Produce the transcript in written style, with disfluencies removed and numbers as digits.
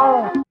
Oh.